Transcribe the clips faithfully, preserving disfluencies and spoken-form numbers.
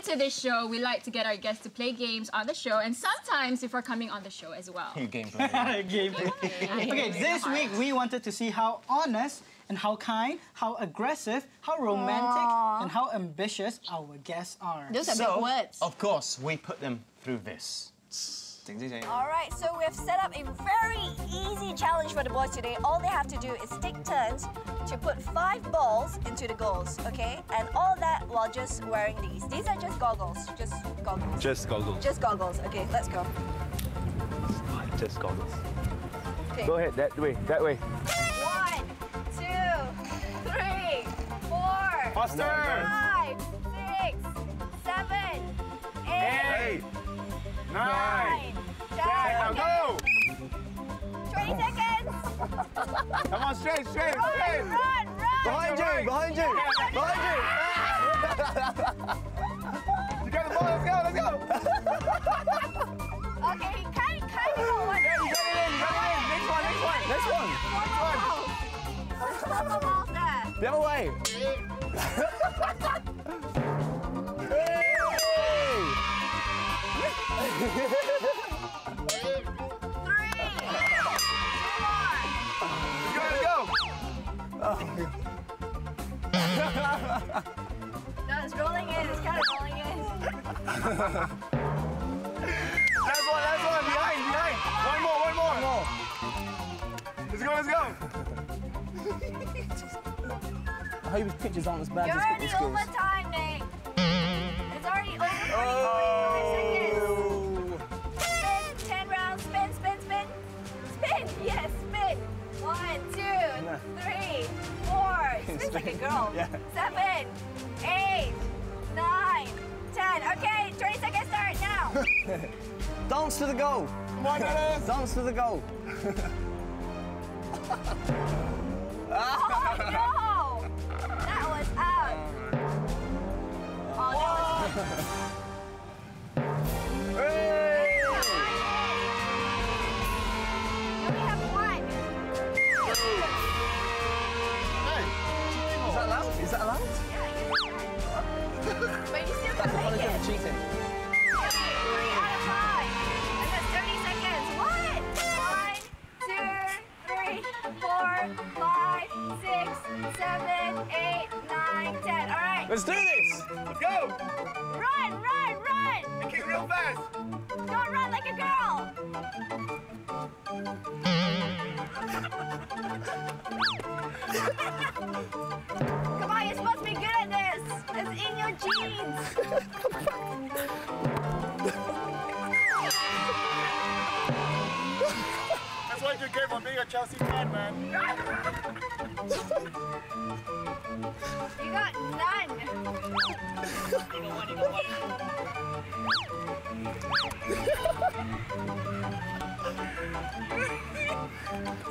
listening to this show, we like to get our guests to play games on the show, and sometimes if we're coming on the show as well. Gameplay. Gameplay. Okay, this week we wanted to see how honest and how kind, how aggressive, how romantic, aww, and how ambitious our guests are. Those are so big words. Of course, we put them through this. All right, so we have set up a very easy challenge for the boys today. All they have to do is take turns to put five balls into the goals, okay? And all that while just wearing these. These are just goggles, just goggles. Just goggles. Just goggles, okay, let's go. Just goggles. Okay. Go ahead, that way, that way. One, two, three, four, faster, five, six, seven, eight, eight. Nine, ten, go! twenty seconds! Come on, straight, straight, run, straight! Run, run, behind you, right. behind you, yeah. behind you! Yeah. You got the ball, let's go, let's go! Okay, he kind of, kind of got one. Yeah, you got it in, you got it in. Next one, next one, next one. Let's pop them off there. The other way. Hey! Three, four, you gotta go! Oh. No, it's rolling in, it's kind of rolling in. That's one, that's one, behind, behind. One more, one more. One more. Let's go, let's go. I hope his pitches aren't as bad as it is. You're already over time, Nick. It's already over twenty-five seconds. Yes, spin. One, two, three, four. Spins like a girl. Yeah. Seven, eight, nine, ten. Okay, twenty seconds start now. Dance to the goal. Come on, Dennis. Dance to the goal. Oh, no. That was out. Oh, no. Hey. Is that allowed? Yeah, yeah. But you still gotta make it. That's the cheating. Okay, three out of five. And that's thirty seconds. One, one, two, three, four, five, six, seven, eight, nine, ten. All right. Let's do this. Let's go. Run, run, run. Make it real fast. Don't run like a girl. You're supposed to be good at this. It's in your jeans. That's what you get for being a Chelsea fan, man. You got none. You got one, you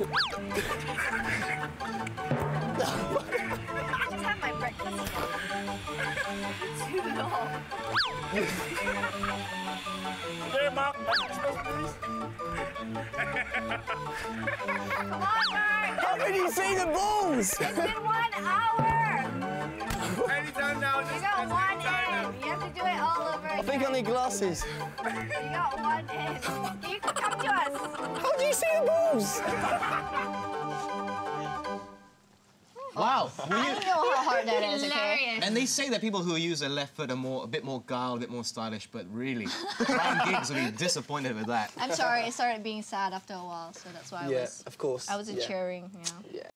got one. I just have my breakfast. Too long. Hey, Mom, please. Come on, Mark. How did you see the balls? It's been one hour. Anytime now. You got one in. You have to do it all over again. I think I need glasses. You got one in. You can come to us. How do you see the balls? Wow. I don't know how hard that is, okay? And they say that people who use their left foot are more, a bit more guile, a bit more stylish, but really, Ryan Giggs will be disappointed with that. I'm sorry, it started being sad after a while, so that's why I yeah, was... Yeah, of course. I wasn't yeah. cheering, you know? Yeah.